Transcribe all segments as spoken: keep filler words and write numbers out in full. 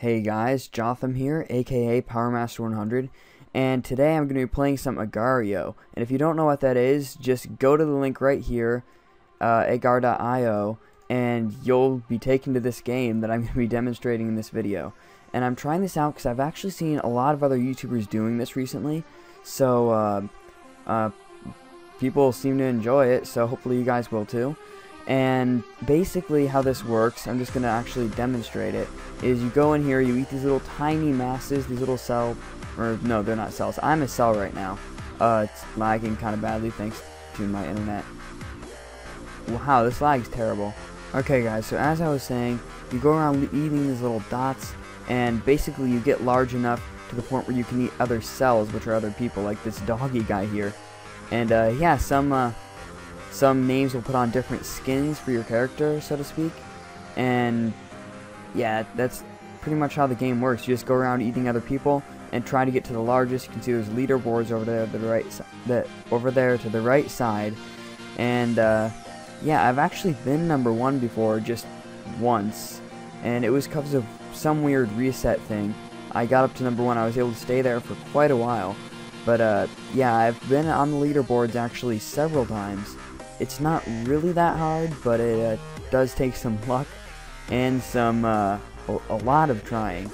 Hey guys, Jotham here, aka Power Master one hundred, and today I'm going to be playing some Agar dot i o, and if you don't know what that is, just go to the link right here, uh, Agar dot i o, and you'll be taken to this game that I'm going to be demonstrating in this video. And I'm trying this out because I've actually seen a lot of other YouTubers doing this recently, so uh, uh, people seem to enjoy it, so hopefully you guys will too. And basically how this works, I'm just going to actually demonstrate it, is you go in here, you eat these little tiny masses, these little cell, or no, they're not cells. I'm a cell right now. Uh, it's lagging kind of badly thanks to my internet. Wow, this lag is terrible. Okay guys, so as I was saying, you go around eating these little dots, and basically you get large enough to the point where you can eat other cells, which are other people, like this doggy guy here. And uh, yeah, some... Uh, Some names will put on different skins for your character, so to speak. And yeah, that's pretty much how the game works. You just go around eating other people and try to get to the largest. You can see there's leaderboards over there, the right, that over there to the right side. And uh, yeah, I've actually been number one before, just once, and it was because of some weird reset thing. I got up to number one. I was able to stay there for quite a while. But uh, yeah, I've been on the leaderboards actually several times. It's not really that hard, but it uh, does take some luck and some uh, a lot of trying.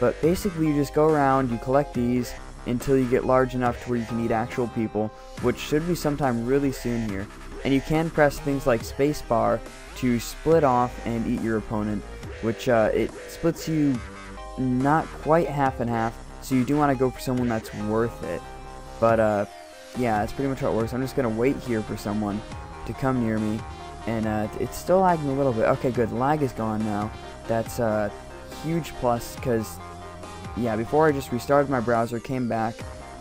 But basically you just go around, you collect these until you get large enough to where you can eat actual people, which should be sometime really soon here. And you can press things like spacebar to split off and eat your opponent, which uh, it splits you not quite half and half, so you do want to go for someone that's worth it. But uh, yeah, that's pretty much how it works. I'm just going to wait here for someone to come near me, and uh, it's still lagging a little bit. Okay, good, lag is gone now. That's a huge plus, because yeah, before I just restarted my browser, came back,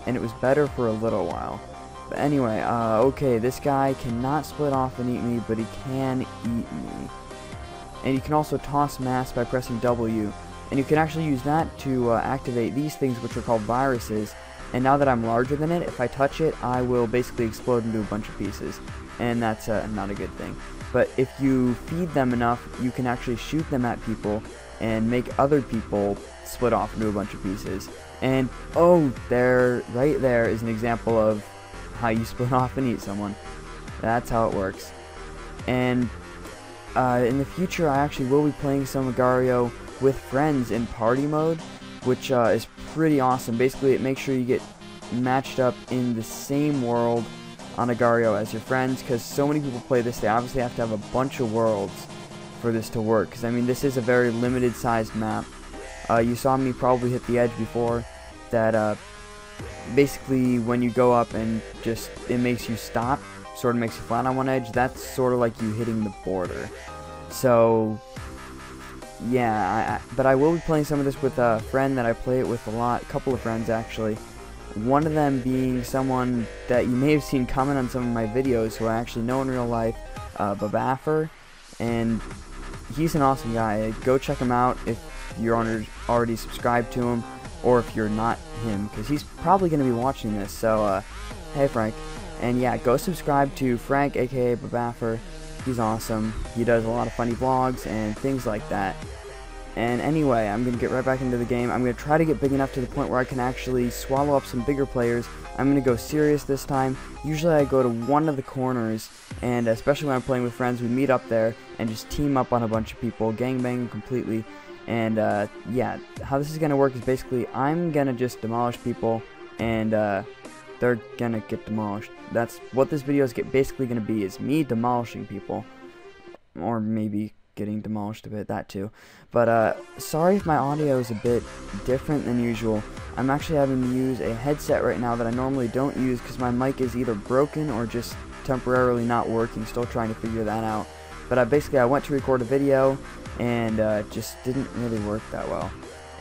and it was better for a little while. But anyway, uh, okay, this guy cannot split off and eat me, but he can eat me. And you can also toss mass by pressing W, and you can actually use that to uh, activate these things, which are called viruses. And now that I'm larger than it, if I touch it, I will basically explode into a bunch of pieces. And that's uh, not a good thing. But if you feed them enough, you can actually shoot them at people and make other people split off into a bunch of pieces. And oh, there, right there is an example of how you split off and eat someone. That's how it works. And uh, in the future, I actually will be playing some Agar dot i o with friends in party mode, which uh, is pretty awesome. Basically, it makes sure you get matched up in the same world on Agar dot i o as your friends, because so many people play this, they obviously have to have a bunch of worlds for this to work, because I mean, this is a very limited sized map. Uh, you saw me probably hit the edge before, that uh, basically when you go up and just, it makes you stop, sort of makes you flat on one edge. That's sort of like you hitting the border. So yeah, I, but I will be playing some of this with a friend that I play it with a lot, a couple of friends actually. One of them being someone that you may have seen comment on some of my videos who I actually know in real life, uh, BBAFER, and he's an awesome guy. Go check him out if you're already subscribed to him, or if you're not him, because he's probably going to be watching this, so uh, hey Frank. And yeah, go subscribe to Frank, aka BBAFER. He's awesome. He does a lot of funny vlogs and things like that. And anyway, I'm going to get right back into the game. I'm going to try to get big enough to the point where I can actually swallow up some bigger players. I'm going to go serious this time. Usually I go to one of the corners, and especially when I'm playing with friends, we meet up there and just team up on a bunch of people, gangbang completely. And uh, yeah, how this is going to work is basically I'm going to just demolish people, and uh, they're going to get demolished. That's what this video is get basically going to be, is me demolishing people. Or maybe getting demolished a bit, that too. But uh, sorry if my audio is a bit different than usual. I'm actually having to use a headset right now that I normally don't use, because my mic is either broken or just temporarily not working. Still trying to figure that out. But I basically I went to record a video and uh, it just didn't really work that well.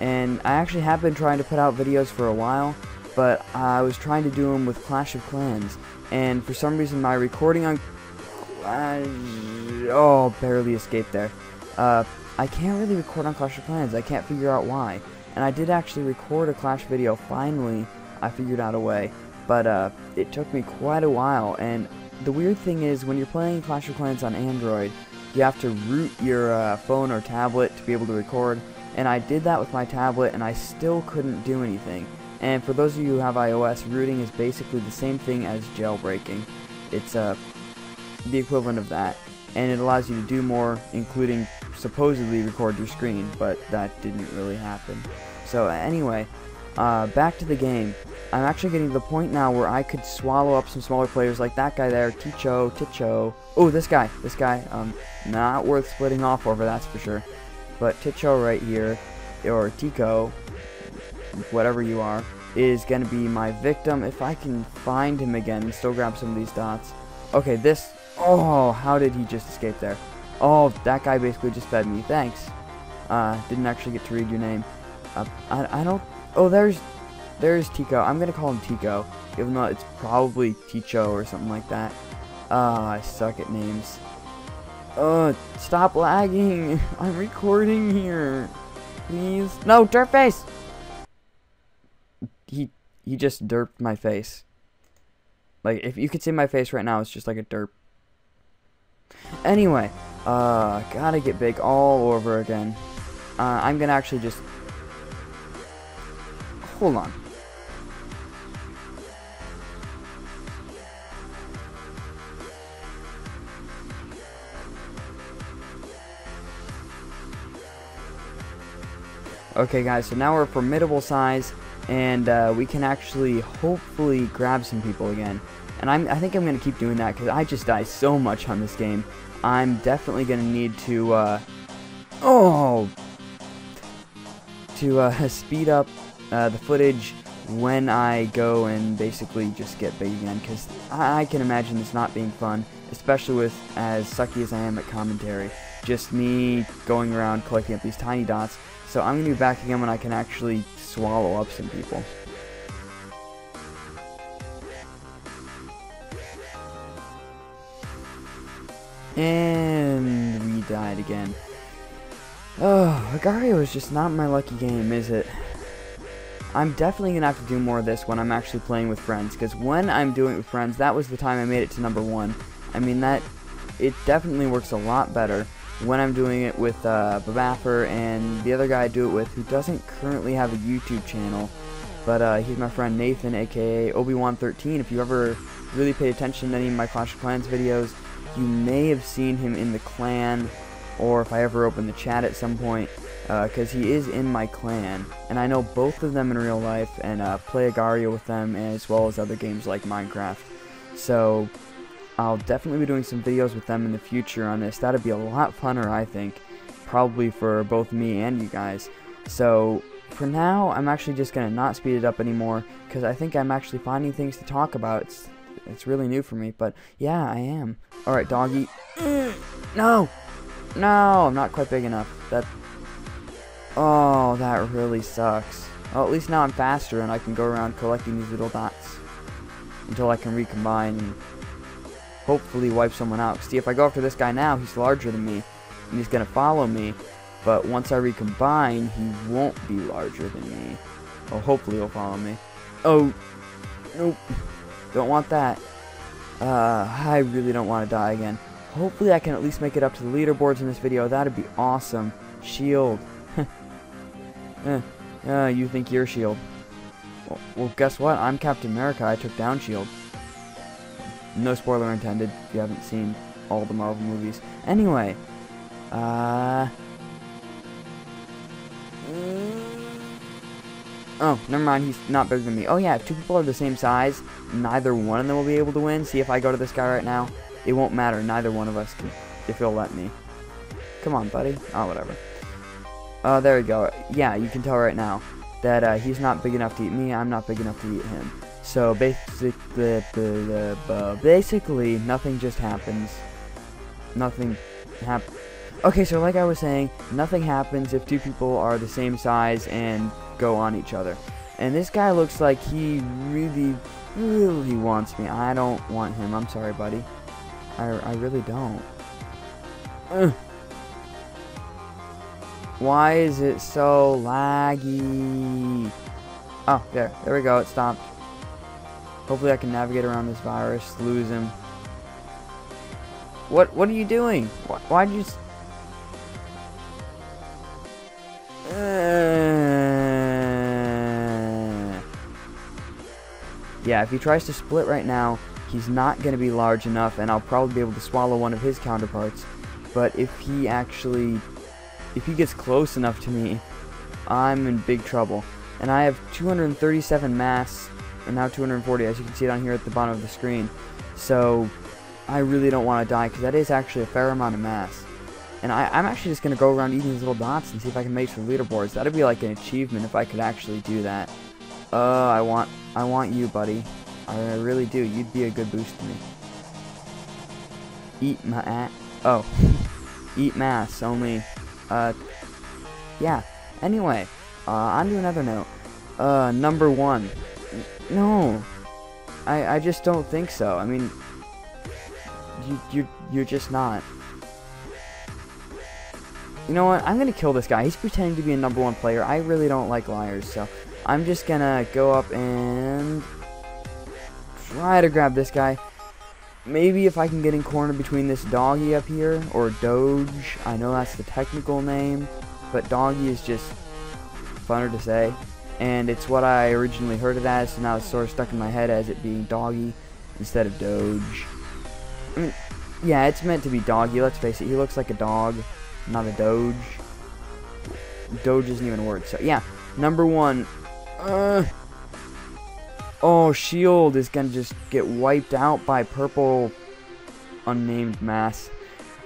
And I actually have been trying to put out videos for a while, but I was trying to do them with Clash of Clans, and for some reason my recording on Clash... oh, barely escaped there. Uh, I can't really record on Clash of Clans, I can't figure out why. And I did actually record a Clash video, finally I figured out a way, but uh, it took me quite a while. And the weird thing is, when you're playing Clash of Clans on Android, you have to root your uh, phone or tablet to be able to record, and I did that with my tablet and I still couldn't do anything. And for those of you who have iOS, rooting is basically the same thing as jailbreaking. It's uh, the equivalent of that, and it allows you to do more, including supposedly record your screen, but that didn't really happen. So anyway, uh, back to the game. I'm actually getting to the point now where I could swallow up some smaller players like that guy there, Ticho, Ticho. Oh, this guy, this guy, um, not worth splitting off over, that's for sure. But Ticho right here, or Tico, whatever you are, is going to be my victim. If I can find him again and still grab some of these dots. Okay, this, oh, how did he just escape there? Oh, that guy basically just fed me, thanks. Uh, didn't actually get to read your name. Uh, I, I don't, oh, there's, there's Tico. I'm going to call him Tico, even though it's probably Ticho or something like that. Ah, uh, I suck at names. Uh, stop lagging. I'm recording here. Please. No, dirt face! He, he just derped my face. Like, if you could see my face right now, it's just like a derp. Anyway, uh, gotta get big all over again. Uh, I'm gonna actually just... Hold on. Okay, guys, so now we're a formidable size, and uh, we can actually hopefully grab some people again. And I'm, I think I'm going to keep doing that because I just die so much on this game. I'm definitely going to need to, uh, oh, to uh, speed up uh, the footage when I go and basically just get big again, because I, I can imagine this not being fun, especially with as sucky as I am at commentary. Just me going around collecting up these tiny dots. So I'm going to be back again when I can actually swallow up some people. And we died again. Oh, Agar dot i o is just not my lucky game, is it? I'm definitely going to have to do more of this when I'm actually playing with friends, because when I'm doing it with friends, that was the time I made it to number one. I mean, that it definitely works a lot better when I'm doing it with uh, BBAFER and the other guy I do it with, who doesn't currently have a YouTube channel, but uh, he's my friend Nathan, aka Obi-Wan thirteen. If you ever really paid attention to any of my Clash of Clans videos, you may have seen him in the clan, or if I ever open the chat at some point, because uh, he is in my clan, and I know both of them in real life, and uh, play Agar dot i o with them, as well as other games like Minecraft. So I'll definitely be doing some videos with them in the future on this. That'd be a lot funner, I think, probably for both me and you guys. So for now, I'm actually just going to not speed it up anymore, because I think I'm actually finding things to talk about. It's, It's really new for me, but yeah, I am. Alright, doggy. No! No! I'm not quite big enough. That. Oh, that really sucks. Well, at least now I'm faster and I can go around collecting these little dots until I can recombine and hopefully wipe someone out. See, if I go after this guy now, he's larger than me and he's gonna follow me, but once I recombine, he won't be larger than me. Well, hopefully he'll follow me. Oh, nope. Don't want that. Uh, I really don't want to die again. Hopefully I can at least make it up to the leaderboards in this video. That'd be awesome. Shield. eh, uh, you think you're Shield. Well, well, guess what? I'm Captain America. I took down Shield. No spoiler intended if you haven't seen all the Marvel movies. Anyway. Uh... Oh, never mind, he's not bigger than me. Oh yeah, if two people are the same size, neither one of them will be able to win. See, if I go to this guy right now, it won't matter. Neither one of us can, if he'll let me. Come on, buddy. Oh, whatever. Oh, uh, there we go. Yeah, you can tell right now that uh, he's not big enough to eat me. I'm not big enough to eat him. So basically, basically nothing just happens. Nothing happens. Okay, so like I was saying, nothing happens if two people are the same size and go on each other. And this guy looks like he really, really wants me. I don't want him. I'm sorry, buddy. I, I really don't. Ugh. Why is it so laggy? Oh, there. There we go. It stopped. Hopefully I can navigate around this virus. Lose him. What, what are you doing? Why, why'd you... Uh. Yeah, if he tries to split right now, he's not going to be large enough, and I'll probably be able to swallow one of his counterparts. But if he actually, if he gets close enough to me, I'm in big trouble. And I have two hundred thirty-seven mass, and now two hundred forty, as you can see down here at the bottom of the screen. So I really don't want to die, because that is actually a fair amount of mass. And I, I'm actually just going to go around eating these little dots and see if I can make some leaderboards. That would be like an achievement if I could actually do that. Uh, I want, I want you, buddy. I really do. You'd be a good boost to me. Eat my at. Oh. Eat mass, only. Uh, yeah. Anyway, uh, on to another note. Uh, number one. No. I, I just don't think so. I mean, you, you, you're just not. You know what? I'm going to kill this guy. He's pretending to be a number one player. I really don't like liars, so I'm just going to go up and try to grab this guy. Maybe if I can get in corner between this doggy up here, or doge. I know that's the technical name, but doggy is just funner to say. And it's what I originally heard it as, so now it's sort of stuck in my head as it being doggy instead of doge. I mean, yeah, it's meant to be doggy, let's face it. He looks like a dog, not a doge. Doge isn't even a word, so yeah. Number one. Uh, oh, shield is going to just get wiped out by purple unnamed mass.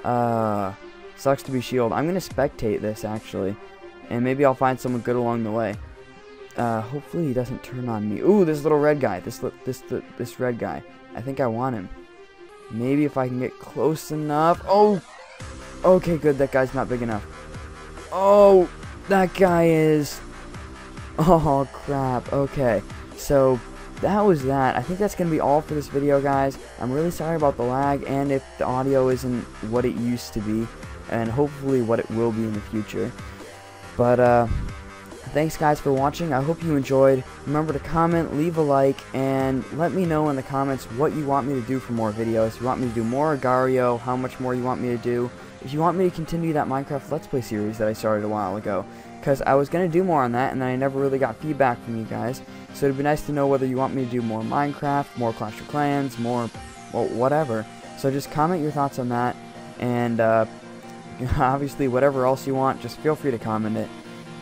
Uh, sucks to be shield. I'm going to spectate this, actually. And maybe I'll find someone good along the way. Uh, hopefully he doesn't turn on me. Ooh, this little red guy. This, this, this, this red guy. I think I want him. Maybe if I can get close enough. Oh! Okay, good. That guy's not big enough. Oh! That guy is. Oh, crap. Okay. So that was that. I think that's going to be all for this video, guys. I'm really sorry about the lag and if the audio isn't what it used to be, and hopefully what it will be in the future. But uh, thanks, guys, for watching. I hope you enjoyed. Remember to comment, leave a like, and let me know in the comments what you want me to do for more videos. If you want me to do more Agar dot I O, how much more you want me to do. If you want me to continue that Minecraft Let's Play series that I started a while ago, because I was going to do more on that, and then I never really got feedback from you guys. So it'd be nice to know whether you want me to do more Minecraft, more Clash of Clans, more, well, whatever. So just comment your thoughts on that, and uh, obviously whatever else you want, just feel free to comment it.